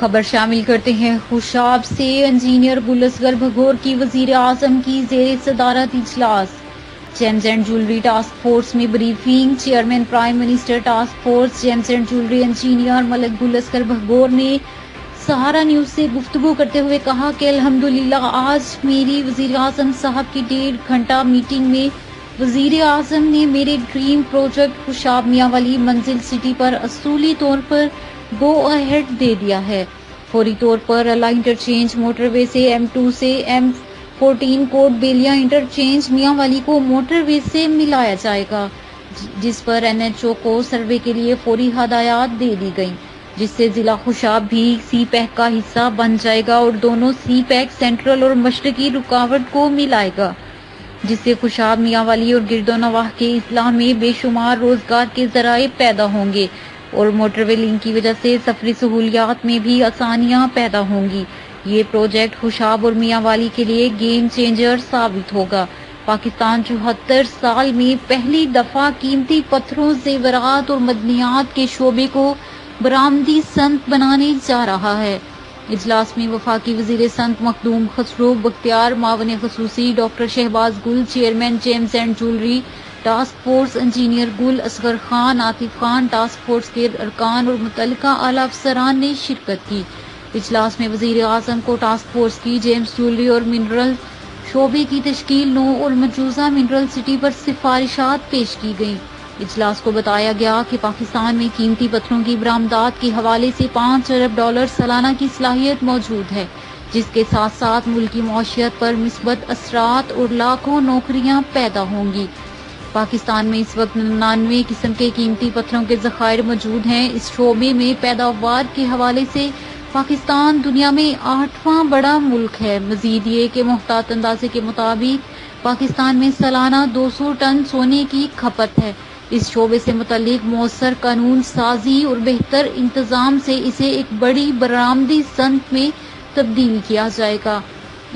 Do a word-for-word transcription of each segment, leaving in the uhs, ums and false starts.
खबर शामिल करते हैं खुशाब से। इंजीनियर गुल असगर भगोर की वजीर आजम की जेर सदारत इजलास। Gems and jewellery task force में briefing. Chairman prime minister task force gems and jewellery engineer Malak Gul Asghar Bhagor ने सहारा न्यूज से गुफ्तगू करते हुए कहा कि अल्हम्दुलिल्लाह आज मेरी वजीर आजम साहब की डेढ़ घंटा मीटिंग में वजीर आजम ने मेरे ड्रीम प्रोजेक्ट खुशाब मियांवाली मंजिल सिटी पर असूली तौर पर गो अहेड दे दिया है। फौरी तौर पर अला इंटरचेंज मोटरवे से एम टू से M fourteen Kot Belia interchange Mianwali को मोटरवे से मिलाया जाएगा, जिस पर एन एच ओ को सर्वे के लिए फौरी हदायत दे दी गई, जिससे जिला खुशाब भी सी पैक का हिस्सा बन जाएगा और दोनों सी पैक सेंट्रल और मशरकी रुकावट को मिलाएगा, जिससे खुशाब मियांवाली और गिरदोनवाह के इस्लाम में बेशुमार रोजगार के जराए पैदा होंगे और मोटरवे लिंक की वजह से सफरी सहूलियात में भी आसानियां पैदा होंगी। ये प्रोजेक्ट खुशाब और मियांवाली के लिए गेम चेंजर साबित होगा। पाकिस्तान चौहत्तर साल में पहली दफा कीमती पत्थरों, जेवरात और मदनियात के शोबे को बरामदी संत बनाने जा रहा है। इजलास में वफाकी वजीर संत मखदूम खसरो बख्तियार, मावन खसूसी doctor Shahbaz Gul, chairman gems and jewellery task force engineer Gul Asghar Khan, Atif Khan task force के अरकान और मुतलका आला अफसरान ने शिरकत की। इजलास में वजीर आजम को टास्क फोर्स की जेम्स ज्वेलरी और मिनरल शोबे की तश्कील नौ और मौजूदा मिनरल सिटी पर सिफारिशात पेश की गई। इजलास को बताया गया कि पाकिस्तान में कीमती पत्थरों की बरामदात के हवाले से पाँच अरब डॉलर सालाना की सलाहियत मौजूद है, जिसके साथ साथ मुल्क की मआशियत पर मिसबत असरात और लाखों नौकरियां पैदा होंगी। पाकिस्तान में इस वक्त निन्यानवे किस्म के कीमती पत्थरों के ज़खायर मौजूद हैं। इस शोबे में पैदावार के हवाले से पाकिस्तान दुनिया में आठवां बड़ा मुल्क है। मजीद ये कि मुहतात अंदाजे के मुताबिक पाकिस्तान में सालाना दो सौ टन सोने की खपत है। इस शोबे से मुतल्लिक मौसर कानून साजी और बेहतर इंतजाम से इसे एक बड़ी बरामदी संत में तब्दील किया जाएगा।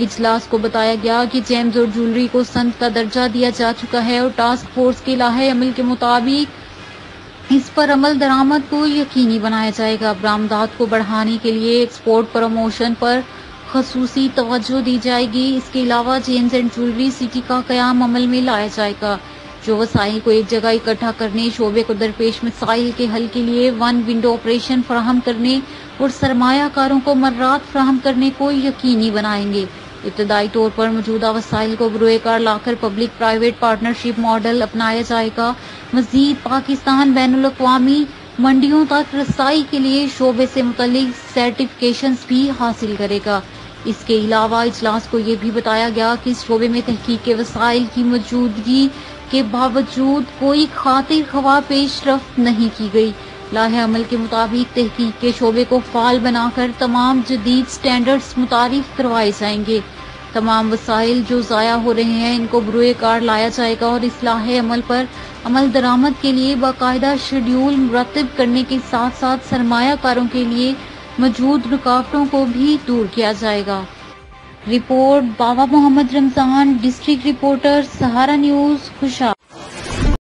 इजलास को बताया गया कि जेम्स और ज्वेलरी को संत का दर्जा दिया जा चुका है और टास्क फोर्स के लाहे अमल के मुताबिक इस पर अमल दरामद को यकीनी बनाया जाएगा। बरामदात को बढ़ाने के लिए एक्सपोर्ट प्रमोशन पर खसूसी तवज्जो दी जाएगी। इसके अलावा जेम्स एंड ज्वेलरी सिटी का कयाम अमल में लाया जाएगा, जो वसाइल को एक जगह इकट्ठा करने, शोबे को दरपेश मसाइल के हल के लिए वन विंडो ऑपरेशन फराहम करने और सरमायाकारों को मर्रात फराहम करने को यकीनी बनाएंगे। इब्तदाई तौर पर मौजूदा वसाइल को बरोएकार लाकर पब्लिक प्राइवेट पार्टनरशिप मॉडल अपनाया जाएगा। मजीद पाकिस्तान बैनुल अक़वामी मंडियों तक रसाई के लिए शोबे से मुतल्लिक सर्टिफिकेशन भी हासिल करेगा। इसके अलावा इजलास को यह भी बताया गया कि इस शोबे में तहकीक के वसाइल की मौजूदगी के बावजूद कोई खातिर खवा पेशरफ्त नहीं की गई। लाहे अमल के मुताबिक तहकीक के शोबे को फाल बनाकर तमाम जदीद स्टैंडर्ड्स मुतारिफ करवाए जाएंगे। तमाम वसाइल जो ज़ाया हो रहे हैं इनको बरूए कार लाया जाएगा और इस लाहे अमल पर अमल दरामद के लिए बाकायदा शेड्यूल मुरतब करने के साथ साथ सरमायाकारों के लिए मौजूद रुकावटों को भी दूर किया जाएगा। Report Baba Mohammad Ramzan, district reporter Sahara news Khushab.